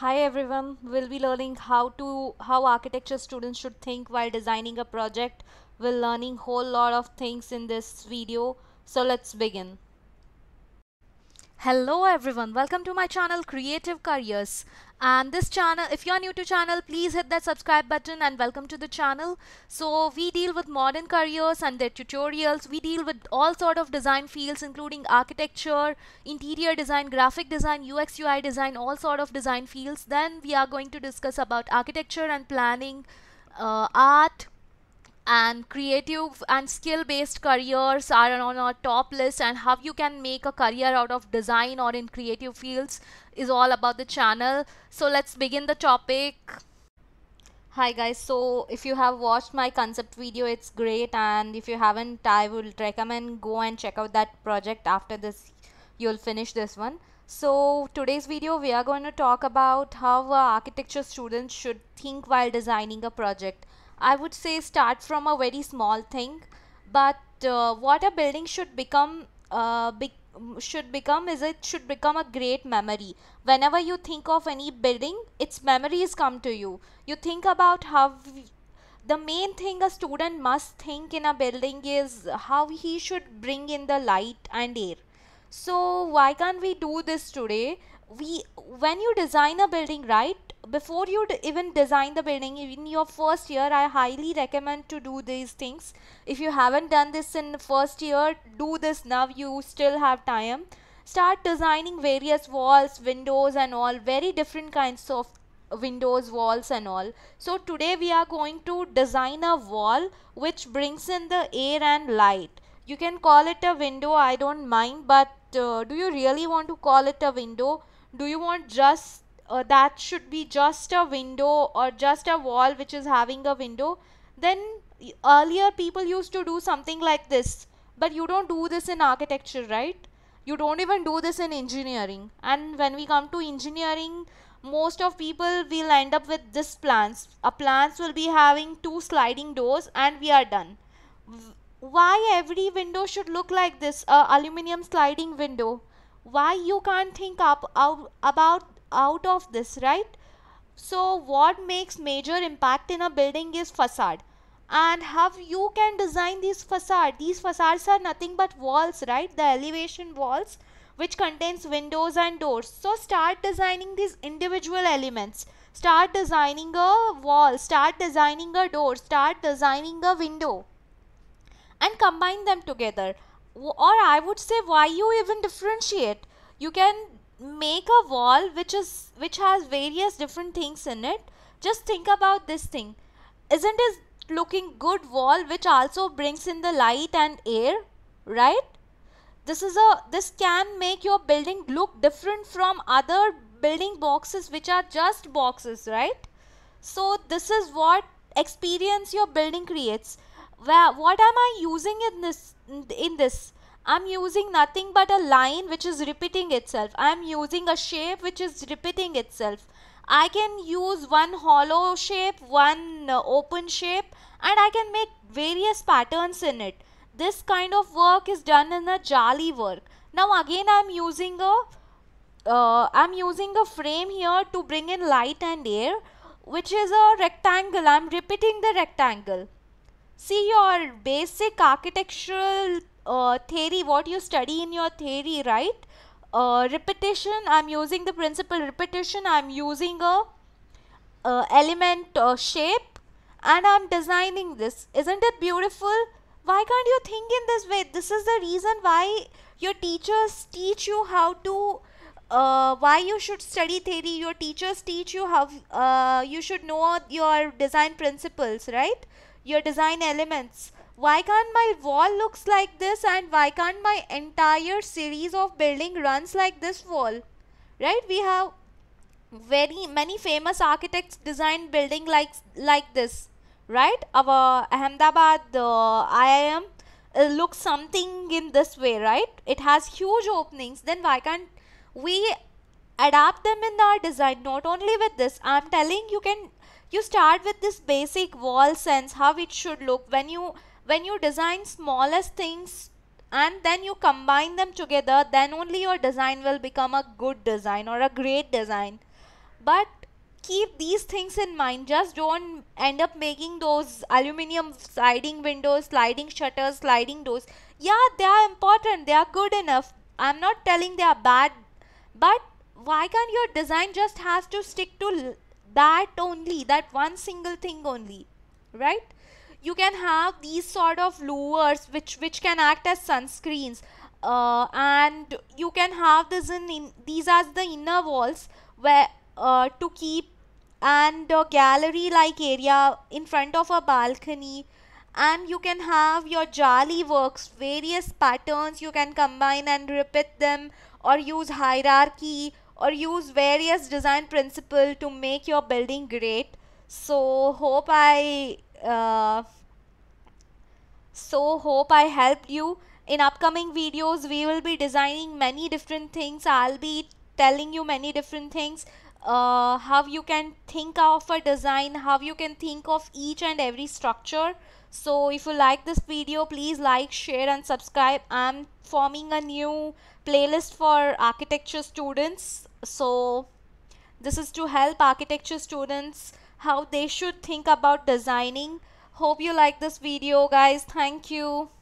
Hi everyone, we'll be learning how architecture students should think while designing a project. We're learning whole lot of things in this video. So let's begin. Hello everyone, welcome to my channel Creative Careers. And this channel, if you're new to channel, please hit that subscribe button and welcome to the channel. So we deal with modern careers and their tutorials. We deal with all sort of design fields, including architecture, interior design, graphic design, UX, UI design, all sort of design fields. Then we are going to discuss about architecture and planning, art, and creative and skill-based careers are on our top list, and how you can make a career out of design or in creative fields is all about the channel. So let's begin the topic. Hi guys, so if you have watched my concept video, it's great, and if you haven't, I would recommend go and check out that project. After this you'll finish this one. So today's video we are going to talk about how architecture students should think while designing a project. I would say start from a very small thing, but what a building should become a great memory. Whenever you think of any building, its memories come to you. You think about how the main thing a student must think in a building is how he should bring in the light and air. So why can't we do this today? When you design a building, right, before you even design the building, in your first year, I highly recommend to do these things. If you haven't done this in the first year, do this now, you still have time. Start designing various walls, windows and all, very different kinds of windows, walls and all. So today we are going to design a wall which brings in the air and light. You can call it a window, I don't mind, but do you really want to call it a window? Do you want just that should be just a window or just a wall which is having a window? Then earlier people used to do something like this, but you don't do this in architecture, right? You don't even do this in engineering. And when we come to engineering, most of people will end up with this plans. A plans will be having two sliding doors and we are done. Why every window should look like this, aluminum sliding window? Why you can't think out of this, right? So what makes major impact in a building is facade, and how you can design these facade. These facades are nothing but walls, right? The elevation walls which contains windows and doors. So start designing these individual elements. Start designing a wall, start designing a door, start designing a window, and combine them together. Or I would say, why you even differentiate? You can make a wall which has various different things in it. Just think about this thing. Isn't it looking good wall which also brings in the light and air, right? This can make your building look different from other building boxes which are just boxes, right? So this is what experience your building creates. What am I using in this? I'm using nothing but a line which is repeating itself. I'm using a shape which is repeating itself. I can use one hollow shape, one open shape, and I can make various patterns in it. This kind of work is done in a jali work. Now again I'm using a frame here to bring in light and air, which is a rectangle. I'm repeating the rectangle. See, your basic architectural theory, what you study in your theory, right? Repetition, I'm using the principle repetition, I'm using a element shape, and I'm designing this. Isn't it beautiful? Why can't you think in this way? This is the reason why your teachers teach you how to, why you should study theory. Your teachers teach you how you should know your design principles, right? Your design elements. Why can't my wall looks like this, and why can't my entire series of building runs like this wall, right? We have very many famous architects design building like this, right? Our Ahmedabad, the IIM looks something in this way, right? It has huge openings. Then why can't we adapt them in our design? Not only with this, I'm telling you, you start with this basic wall sense, how it should look. When you design smallest things and then you combine them together, then only your design will become a good design or a great design. But keep these things in mind. Just don't end up making those aluminium sliding windows, sliding shutters, sliding doors. Yeah, they are important, they are good enough. I'm not telling they are bad, but why can't your design just has to stick to that only, that one single thing only, right? You can have these sort of louvers which can act as sunscreens, and you can have this in these as the inner walls where to keep, and a gallery like area in front of a balcony, and you can have your jali works, various patterns you can combine and repeat them, or use hierarchy, or use various design principle to make your building great. So hope I helped you. In upcoming videos we will be designing many different things. I'll be telling you many different things. How you can think of a design, how you can think of each and every structure. So if you like this video, please like, share and subscribe. I'm forming a new playlist for architecture students. So this is to help architecture students how they should think about designing. Hope you like this video, guys. Thank you.